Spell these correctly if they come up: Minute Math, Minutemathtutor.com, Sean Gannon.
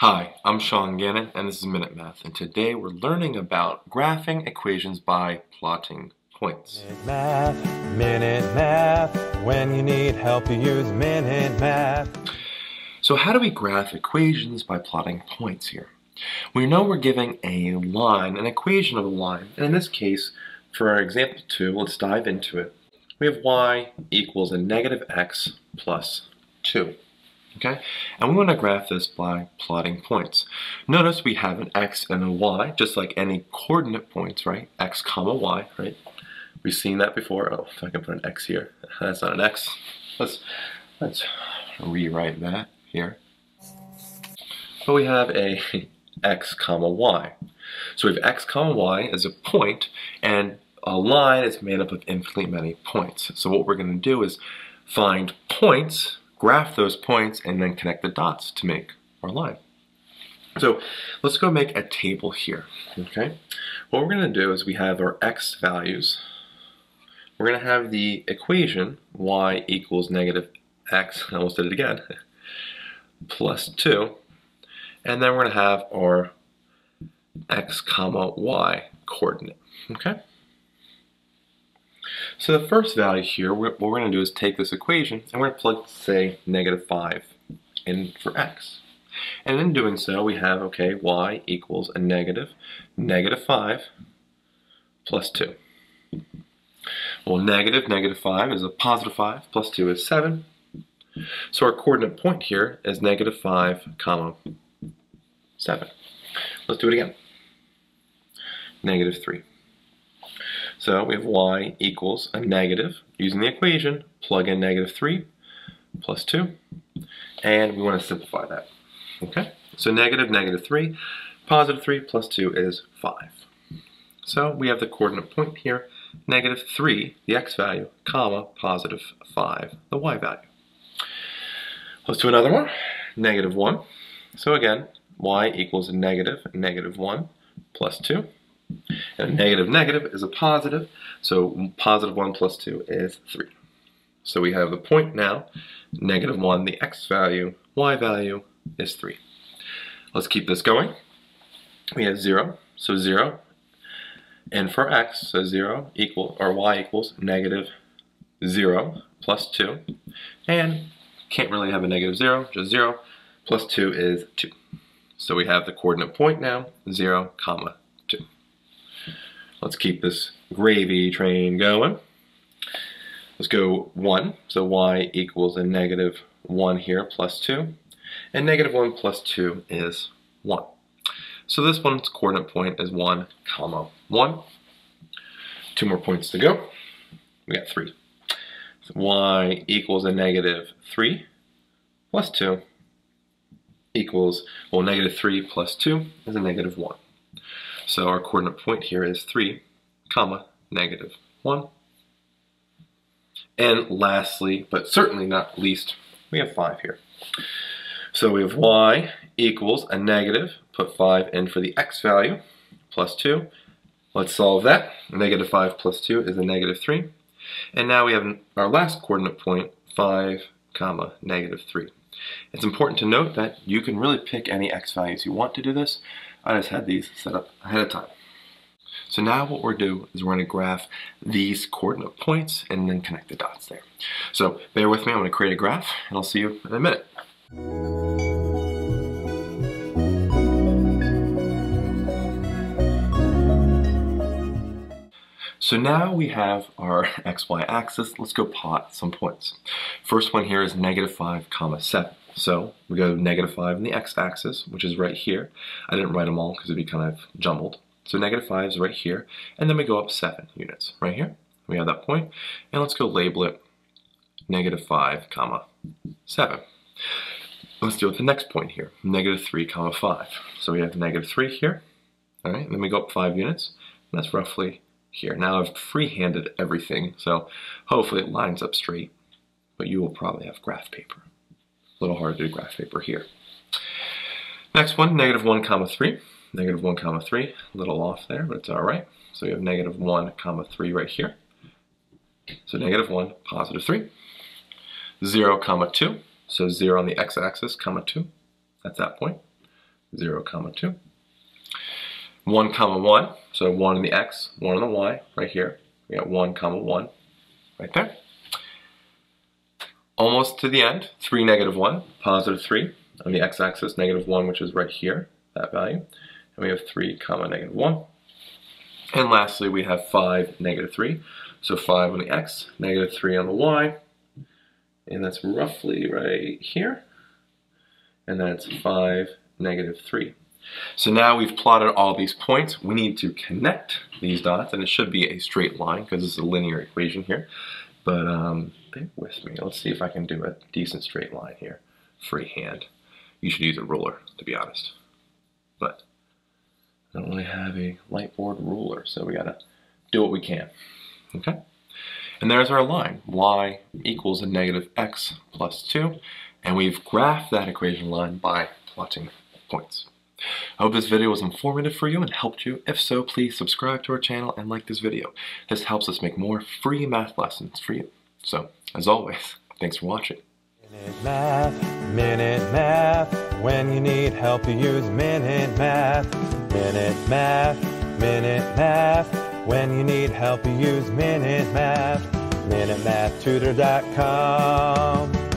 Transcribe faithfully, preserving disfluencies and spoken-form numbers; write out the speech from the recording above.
Hi, I'm Sean Gannon, and this is Minute Math, and today we're learning about graphing equations by plotting points. Minute Math, Minute Math, when you need help you use Minute Math. So how do we graph equations by plotting points here? We know we're giving a line, an equation of a line, and in this case, for our example two, let's dive into it. We have y equals a negative x plus two. Okay? And we want to graph this by plotting points. Notice we have an x and a y, just like any coordinate points, right? X comma y, right? We've seen that before. Oh, if I can put an x here. That's not an x. Let's, let's rewrite that here. But we have a x comma y. So we have x comma y as a point, and a line is made up of infinitely many points. So what we're going to do is find points, graph those points, and then connect the dots to make our line. So let's go make a table here, okay? What we're gonna do is we have our x values. We're gonna have the equation y equals negative x, I almost did it again, plus two, and then we're gonna have our x comma y coordinate, okay? So the first value here, what we're going to do is take this equation and we're going to plug, say, negative five in for x. And in doing so, we have, okay, y equals a negative, negative five plus two. Well, negative, negative five is a positive five, plus two is seven. So our coordinate point here is negative five comma seven. Let's do it again. Negative three. So we have y equals a negative, using the equation, plug in negative three plus two, and we want to simplify that, okay? So negative, negative three, positive three plus two is five. So we have the coordinate point here, negative three, the x value, comma, positive five, the y value. Let's do another one, negative one. So again, y equals a negative, negative one plus two. And negative negative is a positive, so positive one plus two is three. So we have the point now, negative one, the x value, y value is three. Let's keep this going. We have zero, so zero, and for x, so zero equal, or y equals negative zero plus two, and can't really have a negative zero, just zero, plus two is two. So we have the coordinate point now, zero comma two. Let's keep this gravy train going. Let's go one. So y equals a negative one here plus two. And negative one plus two is one. So this one's coordinate point is one comma one. Two more points to go. We got three. So y equals a negative three plus two equals, well, negative three plus two is a negative one. So our coordinate point here is three, comma, negative one. And lastly, but certainly not least, we have five here. So we have y equals a negative, put five in for the x value, plus two. Let's solve that. Negative five plus two is a negative three. And now we have our last coordinate point, five, comma, negative three. It's important to note that you can really pick any x values you want to do this. I just had these set up ahead of time. So now what we're doing is we're going to graph these coordinate points and then connect the dots there. So bear with me, I'm going to create a graph and I'll see you in a minute. So now we have our xy axis. Let's go plot some points. First one here is negative five comma seven. So we go negative five in the x-axis, which is right here. I didn't write them all because it'd be kind of jumbled. So negative five is right here, and then we go up seven units right here. We have that point, and let's go label it negative five comma seven. Let's deal with the next point here, negative three comma five. So we have negative three here, all right, and then we go up five units, and that's roughly here. Now I've free-handed everything, so hopefully it lines up straight, but you will probably have graph paper. A little hard to do graph paper here. Next one, negative one comma three, negative one comma three, a little off there, but it's all right. So we have negative one comma three right here. So negative one, positive three. Zero comma two, so zero on the x-axis comma two, that's that point. zero comma two. one comma one, so one in the x, one in the y, right here. We got one comma one, right there. Almost to the end, three, negative one, positive three. On the x-axis, negative one, which is right here, that value. And we have three comma negative one. And lastly, we have five, negative three. So five on the x, negative three on the y. And that's roughly right here. And that's five, negative three. So now we've plotted all these points. We need to connect these dots, and it should be a straight line because it's a linear equation here. But um, bear with me. Let's see if I can do a decent straight line here, freehand. You should use a ruler, to be honest. But I don't really have a light board ruler, so we gotta do what we can. Okay? And there's our line, y equals a negative x plus two, and we've graphed that equation line by plotting points. I hope this video was informative for you and helped you. If so, please subscribe to our channel and like this video. This helps us make more free math lessons for you. So, as always, thanks for watching. Minute Math, Minute Math, when you need help you use Minute Math. Minute Math, Minute Math, when you need help you use Minute Math. Minute Math Tutor dot com.